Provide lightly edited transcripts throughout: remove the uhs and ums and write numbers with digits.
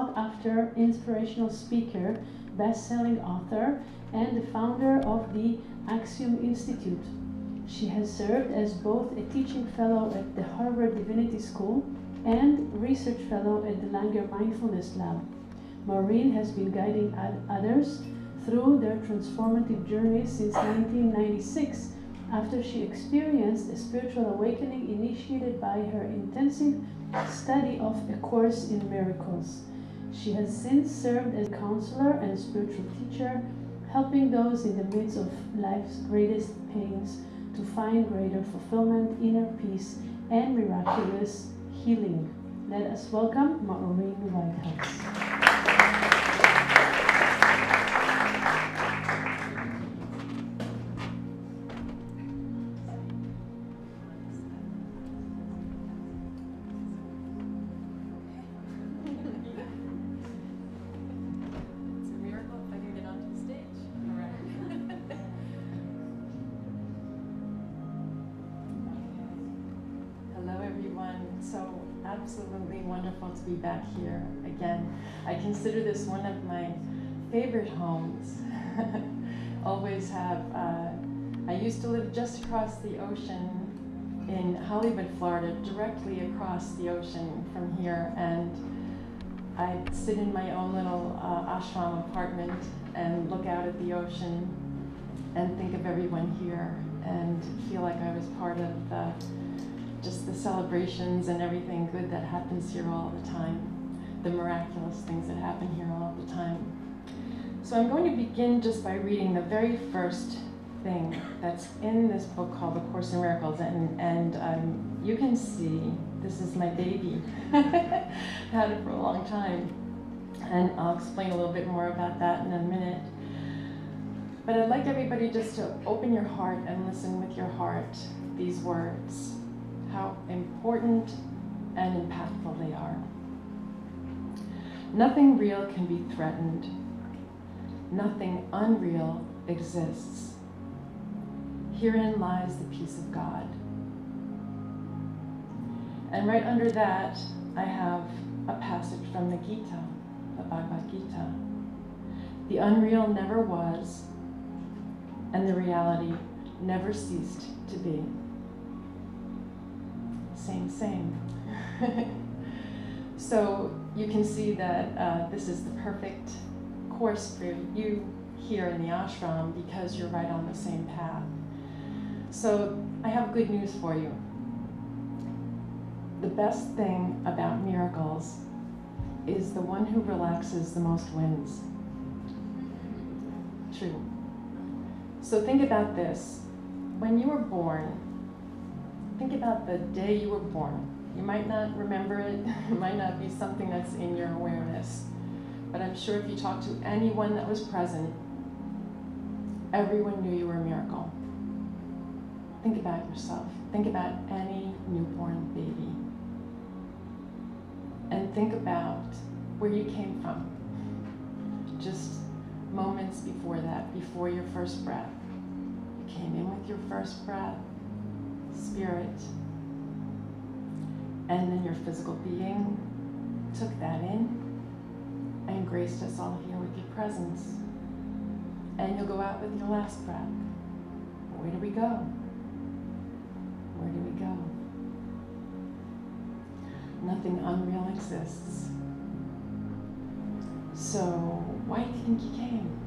sought-after inspirational speaker, best-selling author, and the founder of the Axiom Institute. She has served as both a teaching fellow at the Harvard Divinity School and research fellow at the Langer Mindfulness Lab. Maureen has been guiding others through their transformative journey since 1996, after she experienced a spiritual awakening initiated by her intensive study of A Course in Miracles. She has since served as a counselor and spiritual teacher, helping those in the midst of life's greatest pains to find greater fulfillment, inner peace, and miraculous healing. Let us welcome Maureen Whitehouse. Be back here again. I consider this one of my favorite homes. Always have. I used to live just across the ocean in Hollywood, Florida, directly across the ocean from here, and I'd sit in my own little ashram apartment and look out at the ocean and think of everyone here and feel like I was part of the just the celebrations and everything good that happens here all the time, the miraculous things that happen here all the time. So I'm going to begin just by reading the very first thing that's in this book called A Course in Miracles, and you can see this is my baby. Had it for a long time, and I'll explain a little bit more about that in a minute. But I'd like everybody just to open your heart and listen with your heart these words, how important and impactful they are. Nothing real can be threatened. Nothing unreal exists. Herein lies the peace of God. And right under that, I have a passage from the Gita, the Bhagavad Gita. The unreal never was, and the reality never ceased to be. Same, same. So you can see that this is the perfect course for you here in the ashram because you're right on the same path. So I have good news for you. The best thing about miracles is the one who relaxes the most wins. True. So think about this. When you were born, think about the day you were born. You might not remember it. It might not be something that's in your awareness. But I'm sure if you talk to anyone that was present, everyone knew you were a miracle. Think about yourself. Think about any newborn baby. And think about where you came from. Just moments before that, before your first breath. You came in with your first breath. Spirit, and then your physical being took that in and graced us all here with your presence. And you'll go out with your last breath. Where do we go? Where do we go? Nothing unreal exists. So why do you think you came?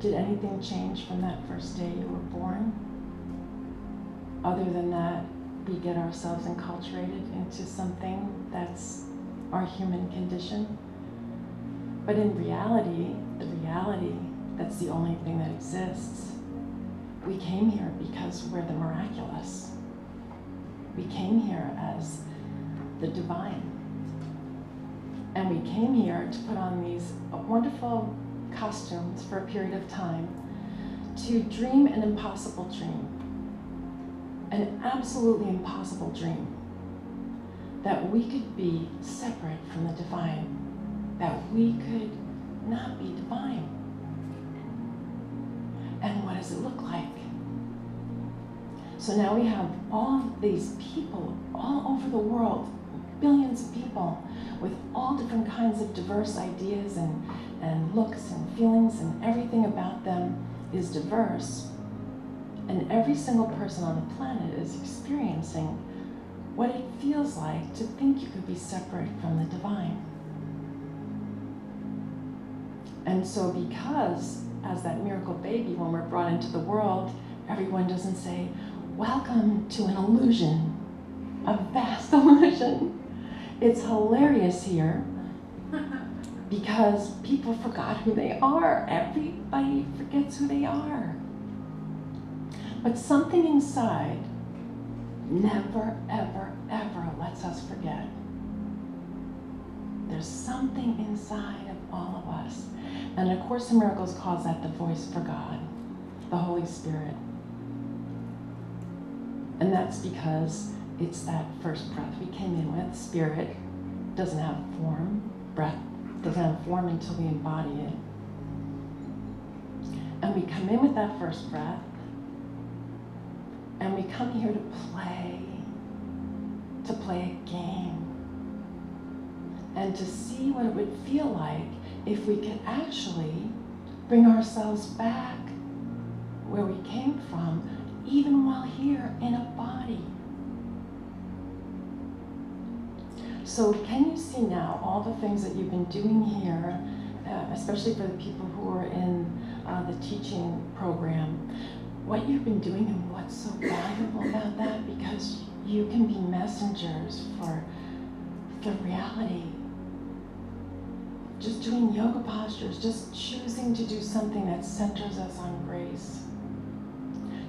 Did anything change from that first day you were born? Other than that, we get ourselves enculturated into something that's our human condition. But in reality, the reality, that's the only thing that exists. We came here because we're the miraculous. We came here as the divine. And we came here to put on these wonderful costumes for a period of time, to dream an impossible dream. An absolutely impossible dream, that we could be separate from the divine, that we could not be divine. And what does it look like? So now we have all of these people all over the world, billions of people, with all all different kinds of diverse ideas and looks and feelings, and everything about them is diverse. And every single person on the planet is experiencing what it feels like to think you could be separate from the divine. And so because, as that miracle baby, when we're brought into the world, everyone doesn't say, "Welcome to an illusion, a vast illusion. It's hilarious here," because people forgot who they are. Everybody forgets who they are. But something inside never, ever, ever lets us forget. There's something inside of all of us. And A Course in Miracles calls that the voice for God, the Holy Spirit. And that's because it's that first breath we came in with. Spirit doesn't have form. Breath doesn't have form until we embody it. And we come in with that first breath, and we come here to play a game, and to see what it would feel like if we could actually bring ourselves back where we came from, even while here in a body. So can you see now all the things that you've been doing here, especially for the people who are in the teaching program, what you've been doing and what's so valuable about that? Because you can be messengers for the reality. Just doing yoga postures, just choosing to do something that centers us on grace.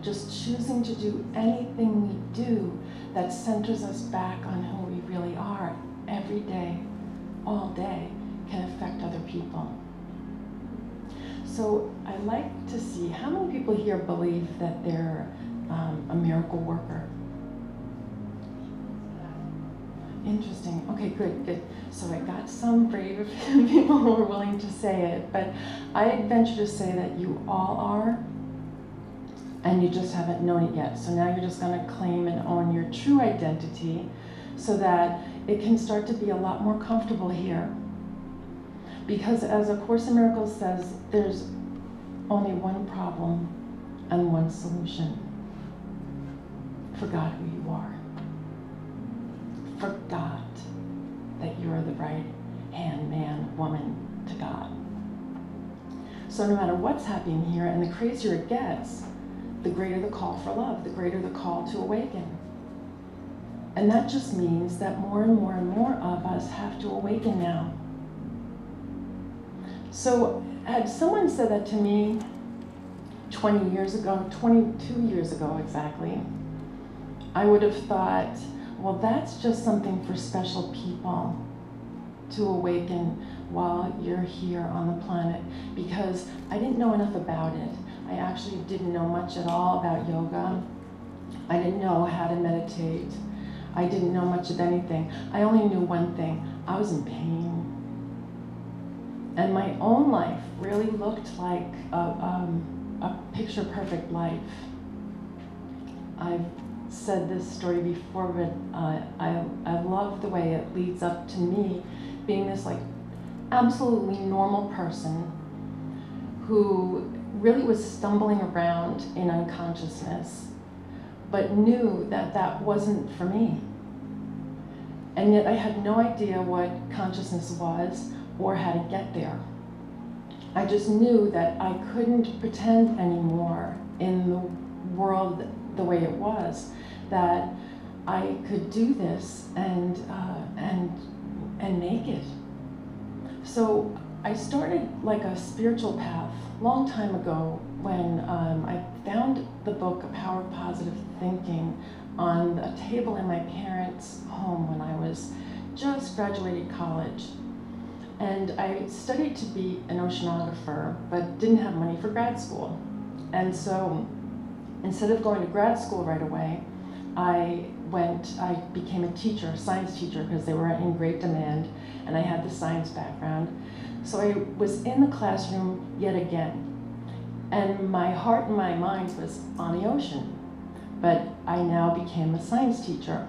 Just choosing to do anything we do that centers us back on who we really are every day, all day, can affect other people. So I like to see how many people here believe that they're a miracle worker. Interesting. Okay, good, good. So I got some brave people who were willing to say it, but I venture to say that you all are, and you just haven't known it yet. So now you're just going to claim and own your true identity so that it can start to be a lot more comfortable here. Because as A Course in Miracles says, there's only one problem and one solution. Forgot who you are. Forgot that you are the right hand man, woman to God. So no matter what's happening here, and the crazier it gets, the greater the call for love, the greater the call to awaken. And that just means that more and more and more of us have to awaken now. So had someone said that to me 20 years ago, 22 years ago exactly, I would have thought, well, that's just something for special people to awaken while you're here on the planet, because I didn't know enough about it. I actually didn't know much at all about yoga. I didn't know how to meditate. I didn't know much of anything. I only knew one thing. I was in pain. And my own life really looked like a picture-perfect life. I've said this story before, but I love the way it leads up to me being this like absolutely normal person who really was stumbling around in unconsciousness, but knew that that wasn't for me. And yet I had no idea what consciousness was or how to get there. I just knew that I couldn't pretend anymore in the world the way it was, that I could do this and make it. So I started like a spiritual path long time ago when I found the book, A Power of Positive Thinking, on a table in my parents' home when I was just graduating college. And I studied to be an oceanographer, but didn't have money for grad school. And so instead of going to grad school right away, I became a teacher, a science teacher, because they were in great demand, and I had the science background. So I was in the classroom yet again. And my heart and my mind was on the ocean. But I now became a science teacher.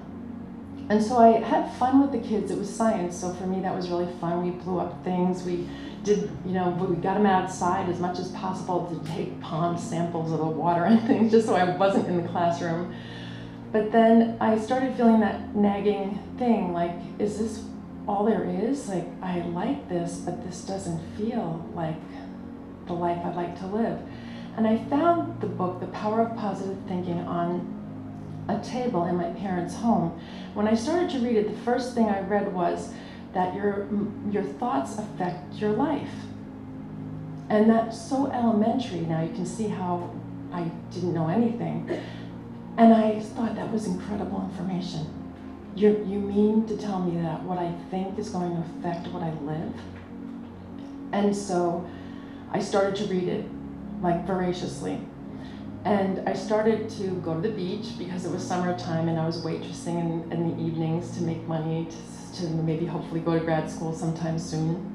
And so I had fun with the kids. It was science, so for me that was really fun. We blew up things. We did, you know, we got them outside as much as possible to take pond samples of the water and things, just so I wasn't in the classroom. But then I started feeling that nagging thing, like, is this all there is? Like, I like this, but this doesn't feel like the life I'd like to live. And I found the book, The Power of Positive Thinking, on a table in my parents' home. When I started to read it, the first thing I read was that your thoughts affect your life. And that's so elementary. Now you can see how I didn't know anything. And I thought that was incredible information. You mean to tell me that what I think is going to affect what I live? And so I started to read it, like, voraciously. And I started to go to the beach because it was summertime and I was waitressing in the evenings to make money to maybe hopefully go to grad school sometime soon.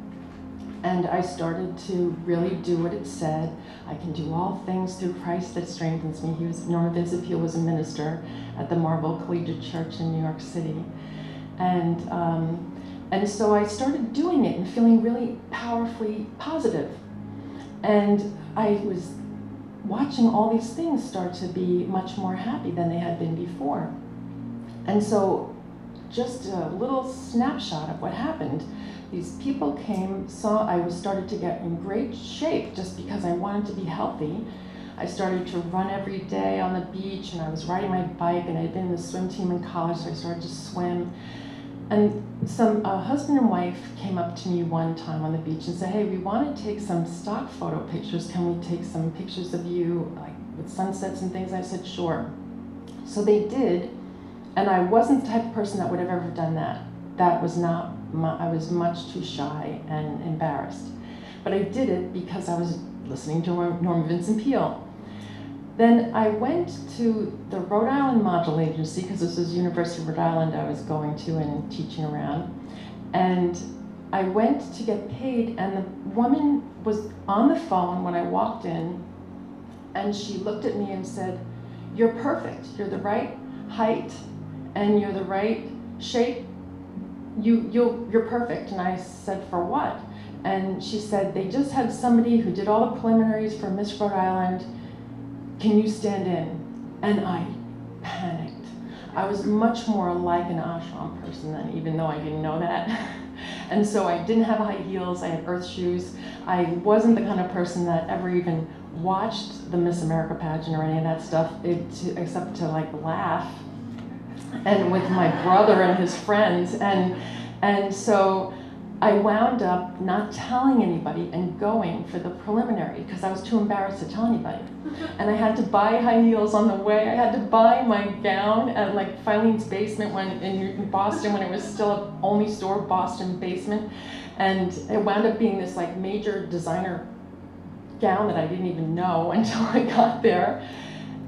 And I started to really do what it said. I can do all things through Christ that strengthens me. Norman Vincent Peale was a minister at the Marble Collegiate Church in New York City. And so I started doing it and feeling really powerfully positive. And I was watching all these things start to be much more happy than they had been before. And so just a little snapshot of what happened. These people came, saw I was started to get in great shape just because I wanted to be healthy. I started to run every day on the beach, and I was riding my bike, and I had been in the swim team in college, so I started to swim. And some husband and wife came up to me one time on the beach and said, hey, we want to take some stock photo pictures. Can we take some pictures of you, like, with sunsets and things? I said, sure. So they did, and I wasn't the type of person that would have ever done that. That was not my, I was much too shy and embarrassed. But I did it because I was listening to Norman Vincent Peale. Then I went to the Rhode Island Model Agency, because this was University of Rhode Island I was going to and teaching around. And I went to get paid, and the woman was on the phone when I walked in, and she looked at me and said, you're perfect. You're the right height, and you're the right shape. You're perfect. And I said, for what? And she said, they just had somebody who did all the preliminaries for Miss Rhode Island. Can you stand in? And I panicked. I was much more like an ashram person then, even though I didn't know that. And so I didn't have high heels, I had earth shoes. I wasn't the kind of person that ever even watched the Miss America pageant or any of that stuff, except to, like, laugh, and with my brother and his friends. And so I wound up not telling anybody and going for the preliminary because I was too embarrassed to tell anybody. And I had to buy high heels on the way. I had to buy my gown at, like, Filene's basement in Boston, when it was still a only store, Boston basement. And it wound up being this, like, major designer gown that I didn't even know until I got there.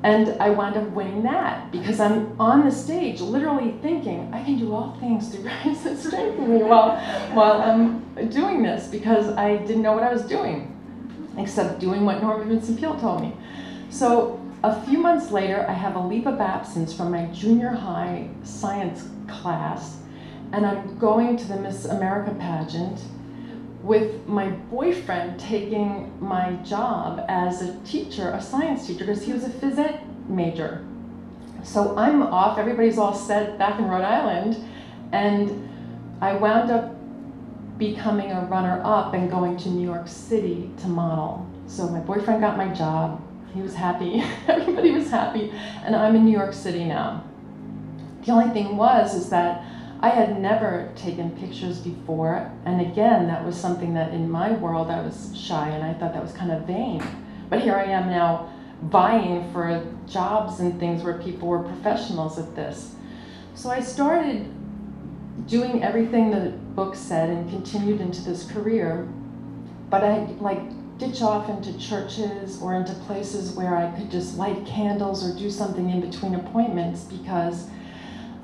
And I wound up winning that because I'm on the stage literally thinking, I can do all things through Christ that strengthens me while I'm doing this, because I didn't know what I was doing, except doing what Norman Vincent Peale told me. So a few months later, I have a leave of absence from my junior high science class, and I'm going to the Miss America pageant with my boyfriend taking my job as a teacher, a science teacher, because he was a phys ed major. So I'm off, everybody's all set back in Rhode Island, and I wound up becoming a runner-up and going to New York City to model. So my boyfriend got my job, he was happy, everybody was happy, and I'm in New York City now. The only thing was is that I had never taken pictures before, and again, that was something that in my world I was shy, and I thought that was kind of vain. But here I am now vying for jobs and things where people were professionals at this. So I started doing everything the book said and continued into this career, but I ditch off into churches or into places where I could just light candles or do something in between appointments, because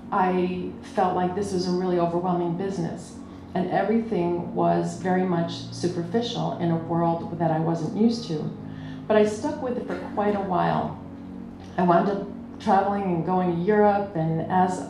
I felt like this was a really overwhelming business, and everything was very much superficial in a world that I wasn't used to. But I stuck with it for quite a while. I wound up traveling and going to Europe, and as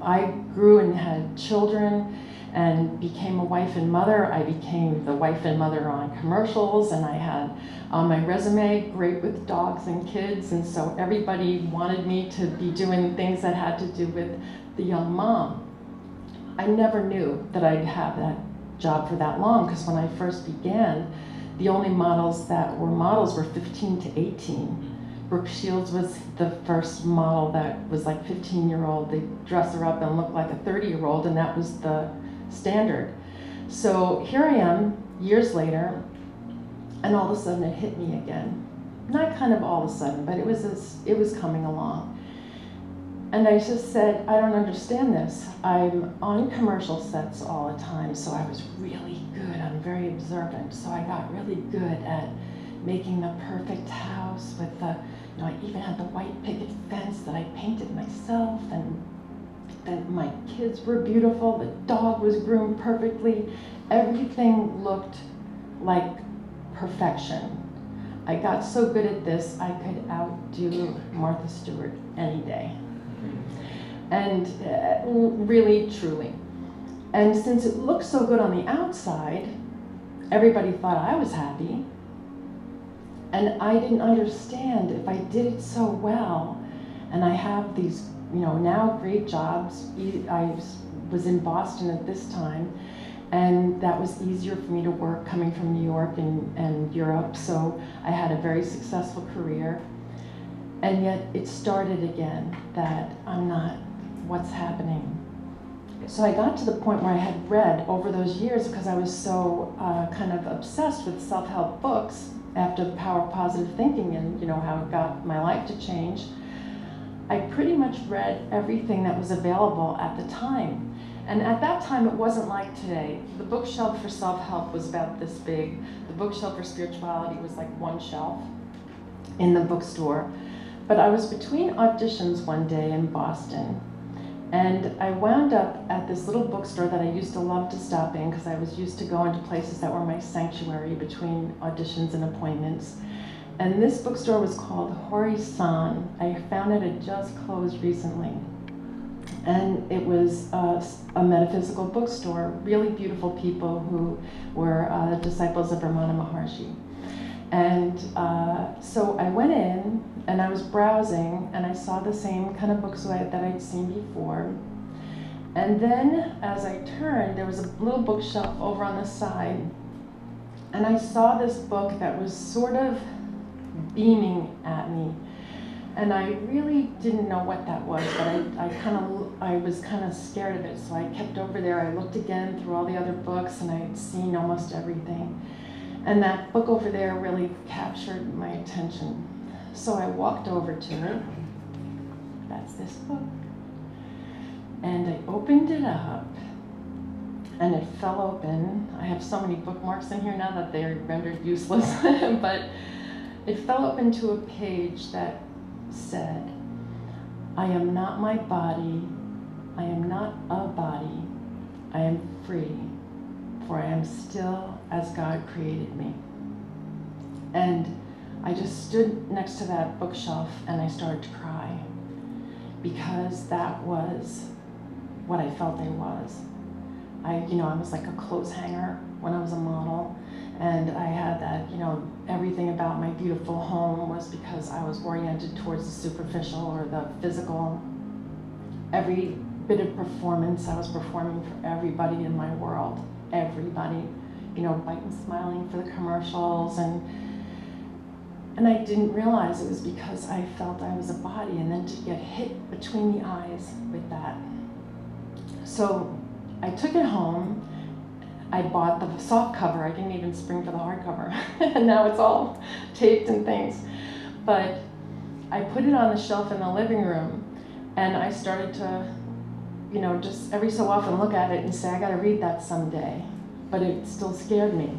I grew and had children and became a wife and mother, I became the wife and mother on commercials, and I had on my resume, great with dogs and kids, and so everybody wanted me to be doing things that had to do with the young mom. I never knew that I'd have that job for that long, because when I first began, the only models that were models were 15 to 18. Brooke Shields was the first model that was like 15-year-old. They dress her up and look like a 30-year-old, and that was the standard. So here I am, years later, and all of a sudden it hit me again. Not kind of all of a sudden, but it was coming along. And I just said, I don't understand this. I'm on commercial sets all the time, so I was really good. I'm very observant, so I got really good at making the perfect house with the, you know, I even had the white picket fence that I painted myself, and that my kids were beautiful, the dog was groomed perfectly. Everything looked like perfection. I got so good at this, I could outdo Martha Stewart any day. And really, truly. And since it looked so good on the outside, everybody thought I was happy. And I didn't understand, if I did it so well, and I have these, you know, now great jobs. I was in Boston at this time, and that was easier for me to work coming from New York and Europe, so I had a very successful career. And yet it started again, that I'm not, what's happening? So I got to the point where I had read over those years, because I was so kind of obsessed with self-help books, after The Power of Positive Thinking and, you know, how it got my life to change, I pretty much read everything that was available at the time. And at that time, it wasn't like today. The bookshelf for self-help was about this big. The bookshelf for spirituality was like one shelf in the bookstore. But I was between auditions one day in Boston, and I wound up at this little bookstore that I used to love to stop in, because I was used to going to places that were my sanctuary between auditions and appointments. And this bookstore was called Hori San. I found it had just closed recently. And it was a metaphysical bookstore, really beautiful people who were disciples of Ramana Maharshi. And so I went in, and I was browsing, and I saw the same kind of books that I'd seen before. And then, as I turned, there was a little bookshelf over on the side, and I saw this book that was sort of beaming at me. And I really didn't know what that was, but I was kind of scared of it, so I kept over there. I looked again through all the other books, and I had seen almost everything. And that book over there really captured my attention. So I walked over to it. That's this book. And I opened it up, and it fell open. I have so many bookmarks in here now that they are rendered useless, but it fell open to a page that said, I am not my body, I am not a body, I am free, for I am still as God created me. And I just stood next to that bookshelf, and I started to cry, because that was what I felt I was. I was like a clothes hanger when I was a model, and I had that, you know, everything about my beautiful home was because I was oriented towards the superficial or the physical. Every bit of performance, I was performing for everybody in my world, everybody, you know, biting, smiling for the commercials, and I didn't realize it was because I felt I was a body, and then to get hit between the eyes with that. So I took it home. I bought the soft cover. I didn't even spring for the hard cover. And now it's all taped and things. But I put it on the shelf in the living room, and I started to, you know, just every so often look at it and say, I gotta read that someday. But it still scared me.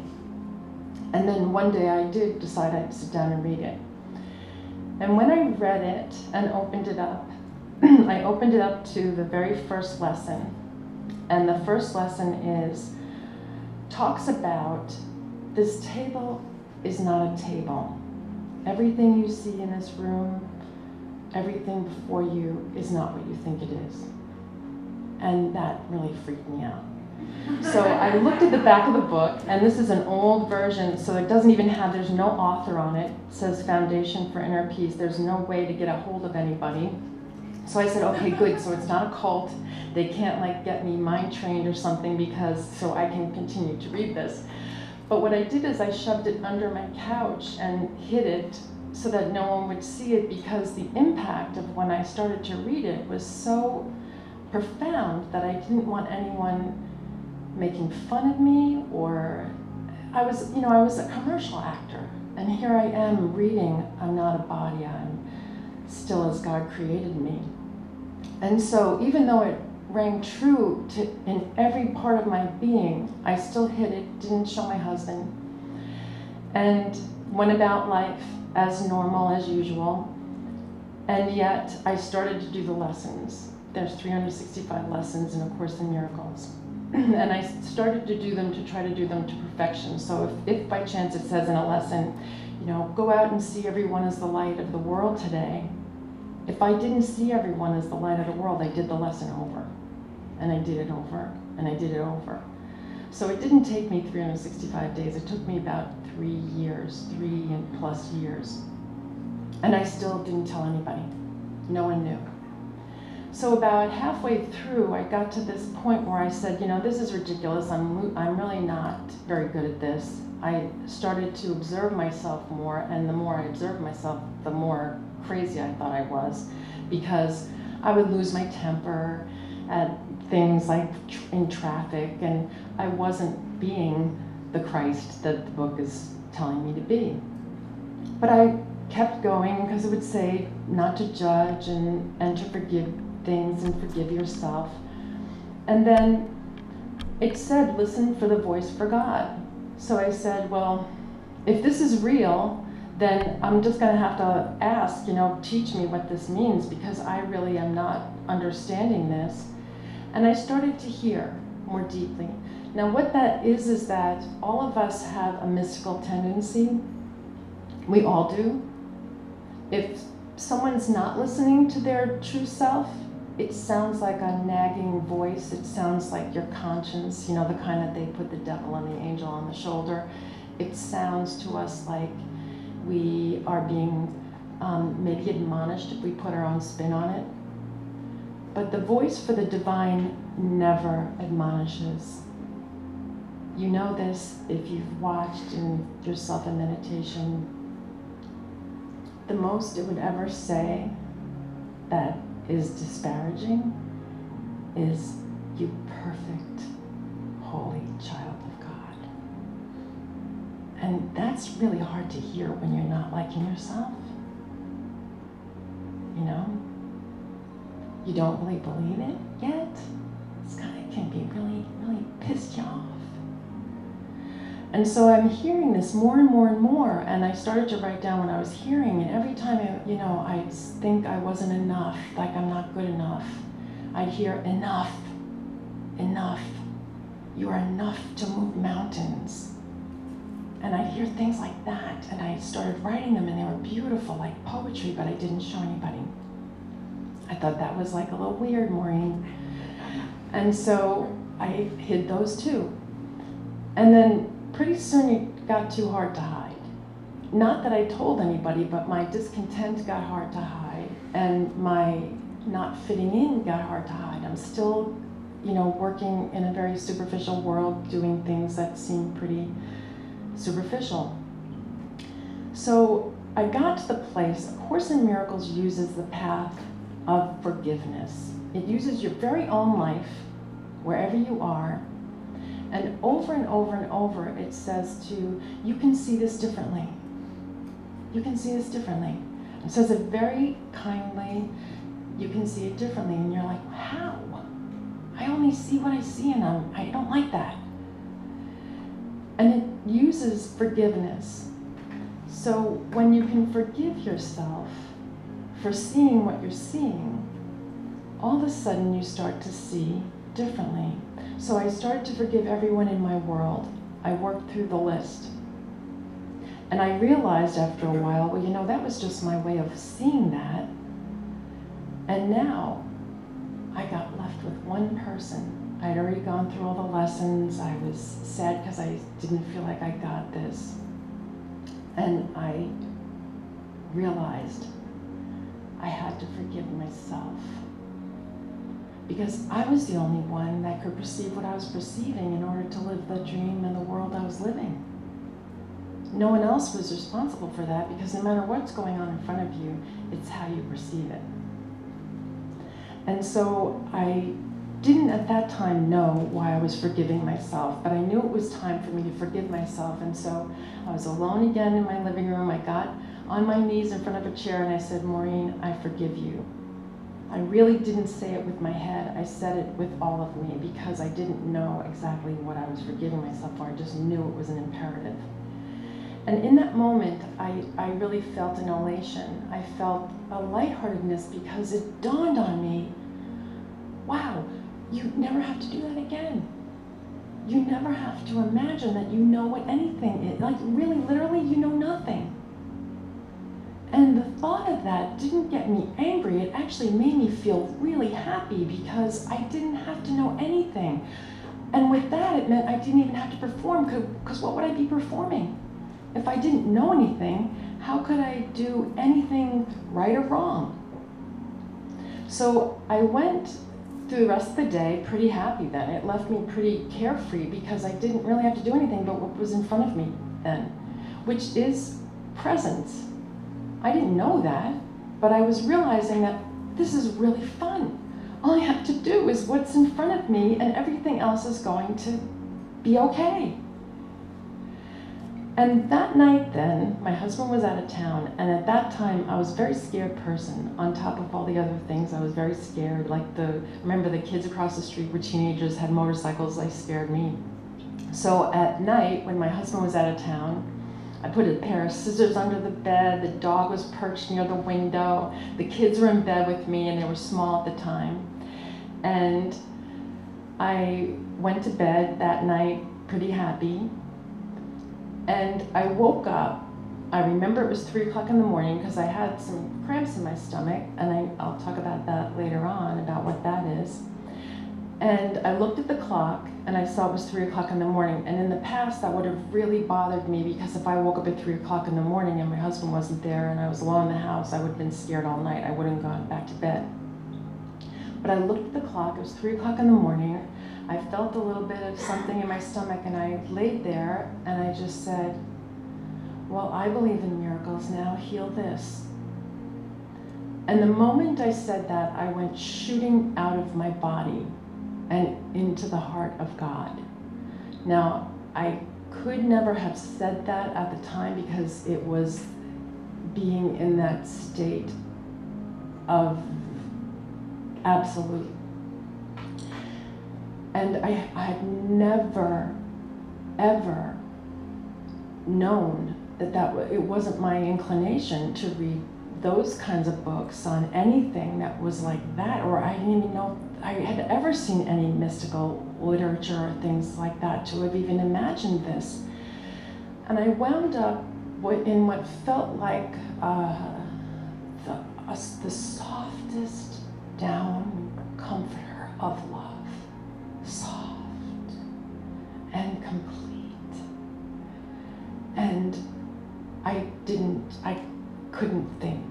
And then one day I did decide I'd sit down and read it. And when I read it and opened it up, I opened it up to the very first lesson. And the first lesson talks about this table is not a table. Everything you see in this room everything before you is not what you think it is. And that really freaked me out. So I looked at the back of the book, and this is an old version, so it doesn't even have, there's no author on it. It says Foundation for Inner Peace. There's no way to get a hold of anybody. So I said, okay, good, so it's not a cult. They can't like get me mind trained or something because, so I can continue to read this. But what I did is I shoved it under my couch and hid it so that no one would see it, because the impact of when I started to read it was so profound that I didn't want anyone making fun of me, or I was a commercial actor, and here I am reading, I'm not a body, I'm still as God created me. And so even though it rang true to in every part of my being, I still hid it, didn't show my husband, and went about life as normal as usual. And yet I started to do the lessons. There's 365 lessons in A Course in Miracles. And I started to do them, to try to do them to perfection. So if by chance it says in a lesson, you know, go out and see everyone as the light of the world today, if I didn't see everyone as the light of the world, I did the lesson over. And I did it over, and I did it over. So it didn't take me 365 days. It took me about 3 years, 3+ years. And I still didn't tell anybody. No one knew. So about halfway through, I got to this point where I said, you know, this is ridiculous. I'm really not very good at this. I started to observe myself more, and the more I observed myself, the more crazy I thought I was, because I would lose my temper at things like in traffic, and I wasn't being the Christ that the book is telling me to be. But I kept going, because it would say not to judge and to forgive things and forgive yourself. And then it said, listen for the voice for God. So I said, well, if this is real, then I'm just going to have to ask, you know, teach me what this means, because I really am not understanding this. And I started to hear more deeply. Now what that is that all of us have a mystical tendency. We all do. If someone's not listening to their true self, it sounds like a nagging voice. It sounds like your conscience, you know, the kind that they put the devil and the angel on the shoulder. It sounds to us like we are being maybe admonished if we put our own spin on it. But the voice for the divine never admonishes. You know this if you've watched in yourself in meditation. The most it would ever say that is disparaging is, you perfect, holy child of God. And that's really hard to hear when you're not liking yourself. You know? You don't really believe it yet. It's kind of can be really, really pissed you off. And so I'm hearing this more and more and more, and I started to write down what I was hearing, and every time, I think I wasn't enough, like I'm not good enough, I'd hear enough, enough, you are enough to move mountains. And I'd hear things like that, and I started writing them, and they were beautiful, like poetry, but I didn't show anybody. I thought that was like a little weird, Maureen. And so I hid those too. And then pretty soon it got too hard to hide. Not that I told anybody, but my discontent got hard to hide, and my not fitting in got hard to hide. I'm still, working in a very superficial world, doing things that seem pretty superficial. So I got to the place, A Course in Miracles uses the path of forgiveness. It uses your very own life, wherever you are, and over and over and over, it says to, you can see this differently. You can see this differently. It says it very kindly, you can see it differently. And you're like, how? I only see what I see, and I don't like that. And it uses forgiveness. So when you can forgive yourself for seeing what you're seeing, all of a sudden you start to see differently. So I started to forgive everyone in my world. I worked through the list. And I realized after a while, well, that was just my way of seeing that. And now I got left with one person. I'd already gone through all the lessons. I was sad because I didn't feel like I got this. And I realized I had to forgive myself, because I was the only one that could perceive what I was perceiving in order to live the dream and the world I was living. No one else was responsible for that, because no matter what's going on in front of you, it's how you perceive it. And so I didn't at that time know why I was forgiving myself, but I knew it was time for me to forgive myself. And so I was alone again in my living room. I got on my knees in front of a chair and I said, "Maureen, I forgive you." I really didn't say it with my head. I said it with all of me, because I didn't know exactly what I was forgiving myself for. I just knew it was an imperative. And in that moment, I really felt an elation. I felt a lightheartedness, because it dawned on me, wow, you never have to do that again. You never have to imagine that you know what anything is. Like, really, literally, you know nothing. And the thought of that didn't get me angry. It actually made me feel really happy, because I didn't have to know anything. And with that, it meant I didn't even have to perform, because what would I be performing? If I didn't know anything, how could I do anything right or wrong? So I went through the rest of the day pretty happy then. It left me pretty carefree, because I didn't really have to do anything but what was in front of me then, which is presence. I didn't know that, but I was realizing that this is really fun. All I have to do is what's in front of me, and everything else is going to be okay. And that night then, my husband was out of town, and at that time I was a very scared person. On top of all the other things, I was very scared. Like, remember the kids across the street were teenagers, had motorcycles, they scared me. So at night, when my husband was out of town, I put a pair of scissors under the bed, the dog was perched near the window, the kids were in bed with me, and they were small at the time. And I went to bed that night pretty happy. And I woke up, I remember it was 3 o'clock in the morning, because I had some cramps in my stomach, and I'll talk about that later on, about what that is. And I looked at the clock, and I saw it was 3 o'clock in the morning. And in the past, that would have really bothered me, because if I woke up at 3 o'clock in the morning and my husband wasn't there and I was alone in the house, I would have been scared all night. I wouldn't have gone back to bed. But I looked at the clock, it was 3 o'clock in the morning. I felt a little bit of something in my stomach, and I laid there and I just said, well, I believe in miracles now, heal this. And the moment I said that, I went shooting out of my body and into the heart of God. Now, I could never have said that at the time, because it was being in that state of absolute. And I had never, ever known that it wasn't my inclination to read those kinds of books on anything that was like that, or I didn't even know I had ever seen any mystical literature or things like that to have even imagined this. And I wound up in what felt like the softest down comforter of love, soft and complete. And I couldn't think.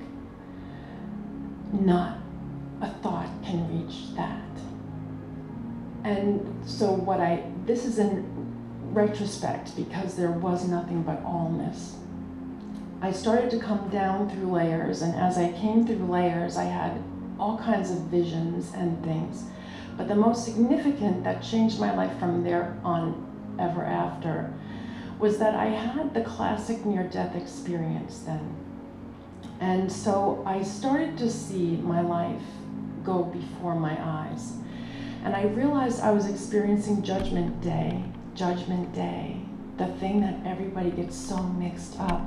Not a thought can reach that. And so this is in retrospect, because there was nothing but allness. I started to come down through layers, and as I came through layers, I had all kinds of visions and things. But the most significant that changed my life from there on ever after was that I had the classic near-death experience then. And so I started to see my life go before my eyes. And I realized I was experiencing Judgment Day, the thing that everybody gets so mixed up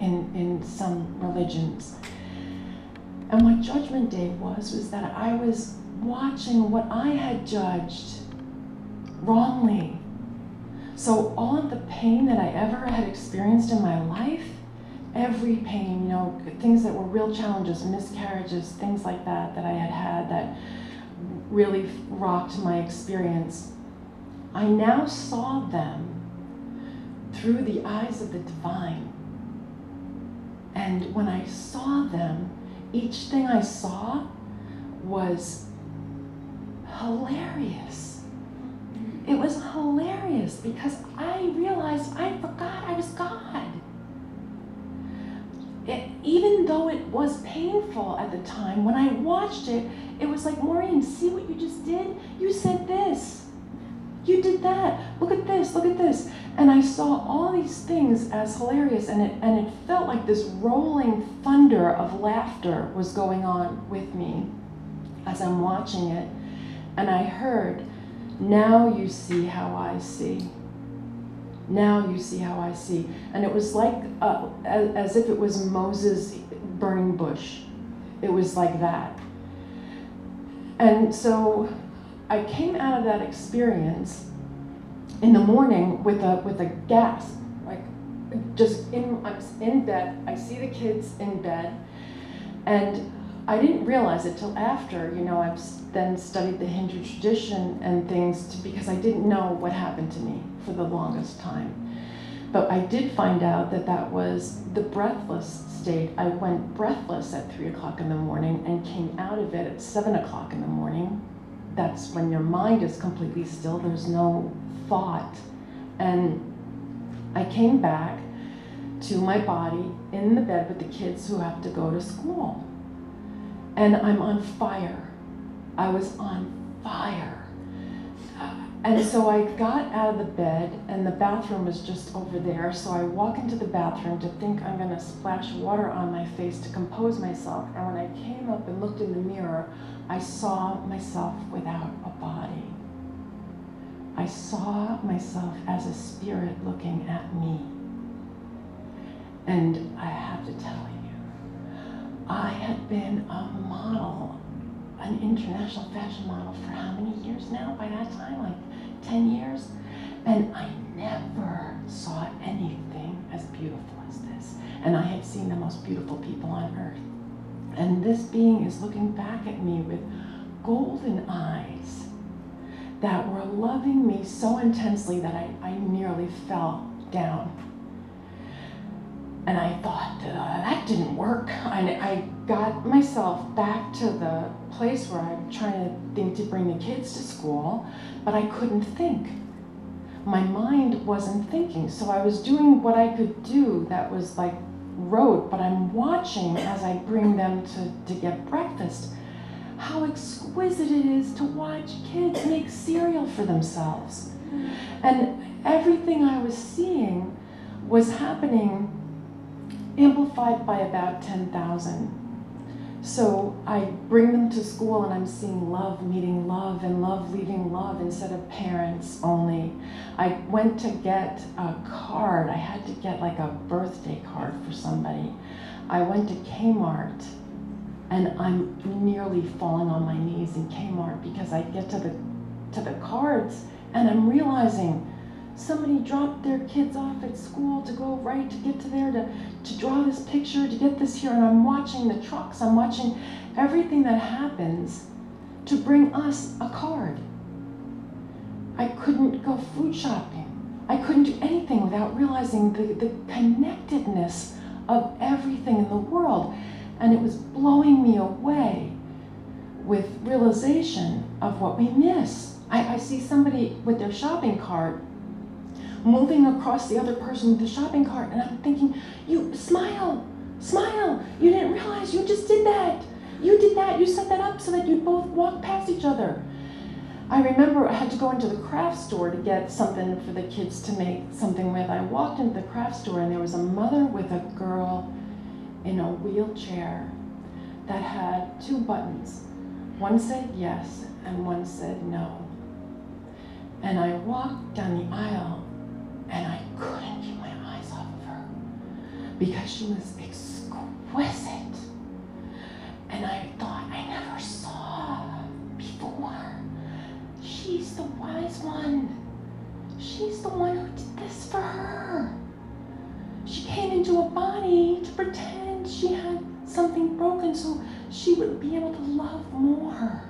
in some religions. And what Judgment Day was that I was watching what I had judged wrongly. So all of the pain that I ever had experienced in my life every pain, you know, things that were real challenges, miscarriages, things like that that I had had that really rocked my experience. I now saw them through the eyes of the divine. And when I saw them, each thing I saw was hilarious. It was hilarious because I realized I forgot I was God. Even though it was painful at the time, when I watched it, it was like, Maureen, see what you just did? You said this. You did that. Look at this. Look at this. And I saw all these things as hilarious, and it felt like this rolling thunder of laughter was going on with me as I'm watching it. And I heard, now you see how I see. Now you see how I see. And it was like, as if it was Moses' burning bush. It was like that. And so I came out of that experience in the morning with a gasp, like just I'm in bed, I see the kids in bed, and I didn't realize it till after, you know, I've then studied the Hindu tradition and things because I didn't know what happened to me for the longest time. But I did find out that that was the breathless state. I went breathless at 3 o'clock in the morning and came out of it at 7 o'clock in the morning. That's when your mind is completely still, there's no thought. And I came back to my body in the bed with the kids who have to go to school. And I'm on fire. I was on fire. And so I got out of the bed, and the bathroom was just over there, so I walk into the bathroom to think I'm gonna splash water on my face to compose myself, and when I came up and looked in the mirror, I saw myself without a body. I saw myself as a spirit looking at me. And I have to tell you, I had been a model, an international fashion model for how many years now? By that time, like 10 years? And I never saw anything as beautiful as this. And I had seen the most beautiful people on earth. And this being is looking back at me with golden eyes that were loving me so intensely that I nearly fell down. And I thought, that didn't work. I got myself back to the place where I'm trying to think to bring the kids to school, but I couldn't think. My mind wasn't thinking, so I was doing what I could do that was like road, but I'm watching as I bring them to get breakfast, how exquisite it is to watch kids make cereal for themselves. And everything I was seeing was happening amplified by about 10,000. So I bring them to school and I'm seeing love meeting love and love leaving love instead of parents only. I went to get a card. I had to get like a birthday card for somebody. I went to Kmart and I'm nearly falling on my knees in Kmart because I get to the cards and I'm realizing somebody dropped their kids off at school to go right, to get to there, to draw this picture, to get this here, and I'm watching the trucks, I'm watching everything that happens to bring us a card. I couldn't go food shopping. I couldn't do anything without realizing the connectedness of everything in the world. And it was blowing me away with realization of what we miss. I see somebody with their shopping cart moving across the other person with the shopping cart, and I'm thinking, you smile, smile. You didn't realize you just did that. You did that, you set that up so that you both walk past each other. I remember I had to go into the craft store to get something for the kids to make something with. I walked into the craft store and there was a mother with a girl in a wheelchair that had two buttons. One said yes and one said no. And I walked down the aisle and I couldn't keep my eyes off of her because she was exquisite. And I thought, I never saw before. She's the wise one. She's the one who did this for her. she came into a body to pretend she had something broken so she would be able to love more.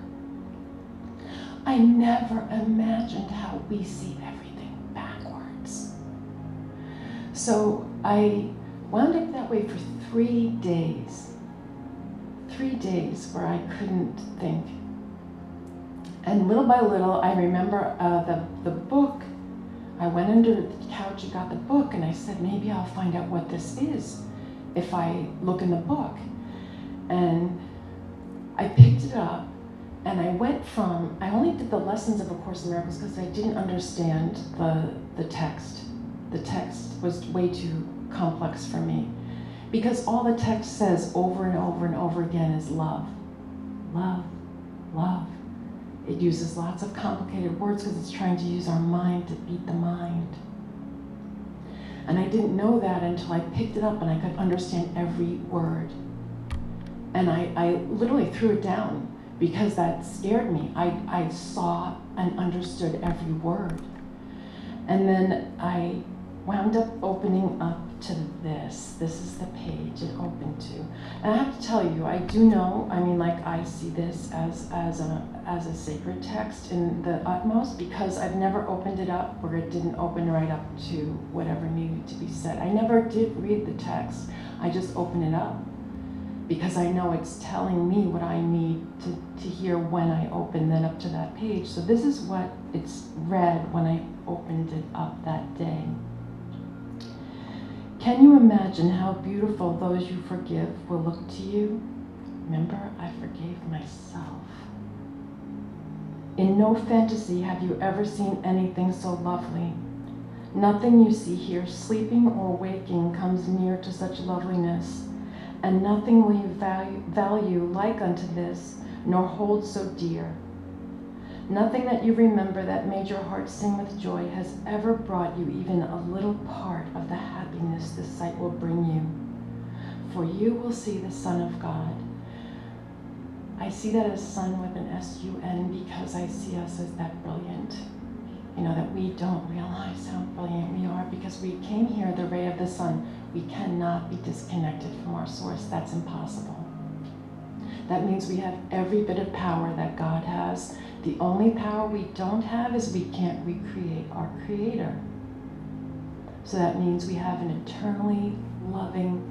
I never imagined how we see everything backwards. So I wound up that way for 3 days. 3 days where I couldn't think. And little by little, I remember the book. I went under the couch and got the book, and I said, maybe I'll find out what this is if I look in the book. And I picked it up, and I went from, I only did the lessons of A Course in Miracles because I didn't understand the text. The text was way too complex for me, because all the text says over and over and over again is love, love, love. It uses lots of complicated words because it's trying to use our mind to beat the mind. And I didn't know that until I picked it up and I could understand every word. And I literally threw it down because that scared me. I saw and understood every word. And then I wound up opening up to this. This is the page it opened to. And I have to tell you, I do know, I mean, like, I see this as a sacred text in the utmost, because I've never opened it up where it didn't open right up to whatever needed to be said. I never did read the text. I just opened it up because I know it's telling me what I need to hear when I open then up to that page. So this is what it's read when I opened it up that day. Can you imagine how beautiful those you forgive will look to you? Remember, I forgave myself. In no fantasy have you ever seen anything so lovely. Nothing you see here, sleeping or waking, comes near to such loveliness, and nothing will you value like unto this, nor hold so dear. Nothing that you remember that made your heart sing with joy has ever brought you even a little part of the happiness this sight will bring you. For you will see the Son of God. I see that as sun with an S-U-N because I see us as that brilliant. You know, that we don't realize how brilliant we are because we came here the ray of the sun. We cannot be disconnected from our source. That's impossible. That means we have every bit of power that God has. The only power we don't have is we can't recreate our Creator. So that means we have an eternally loving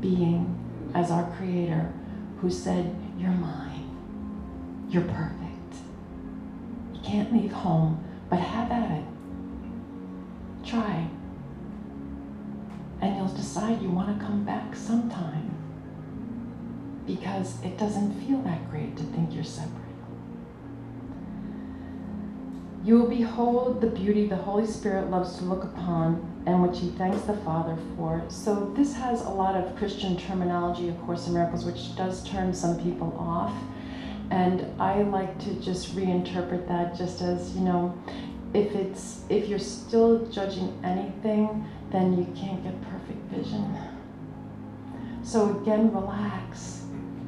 being as our Creator, who said, you're mine, you're perfect. You can't leave home, but have at it. Try. And you'll decide you want to come back sometime, because it doesn't feel that great to think you're separate. You will behold the beauty the Holy Spirit loves to look upon, and which he thanks the Father for. So this has a lot of Christian terminology, A Course in Miracles, which does turn some people off. And I like to just reinterpret that just as, you know, if you're still judging anything, then you can't get perfect vision. So again, relax.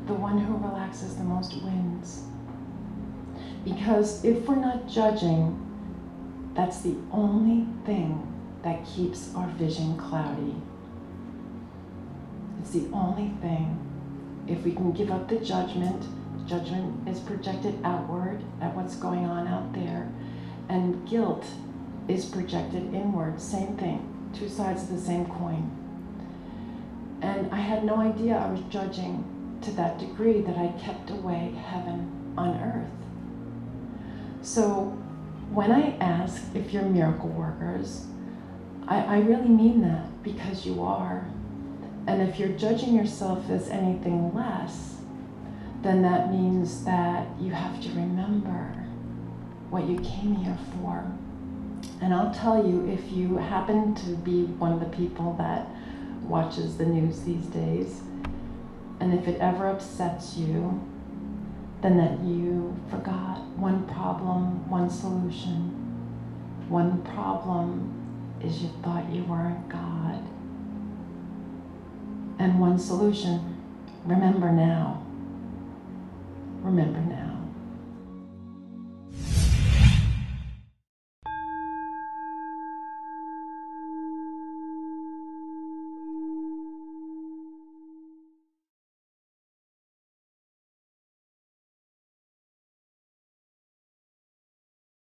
The one who relaxes the most wins. Because if we're not judging, that's the only thing that keeps our vision cloudy. It's the only thing. If we can give up the judgment is projected outward at what's going on out there, and guilt is projected inward, same thing, two sides of the same coin. And I had no idea I was judging to that degree that I kept away heaven on earth. So when I ask if you're miracle workers, I really mean that, because you are. And if you're judging yourself as anything less, then that means that you have to remember what you came here for. And I'll tell you, if you happen to be one of the people that watches the news these days, and if it ever upsets you, then that you forgot one problem, one solution. One problem is you thought you weren't God. And one solution, remember now. Remember now.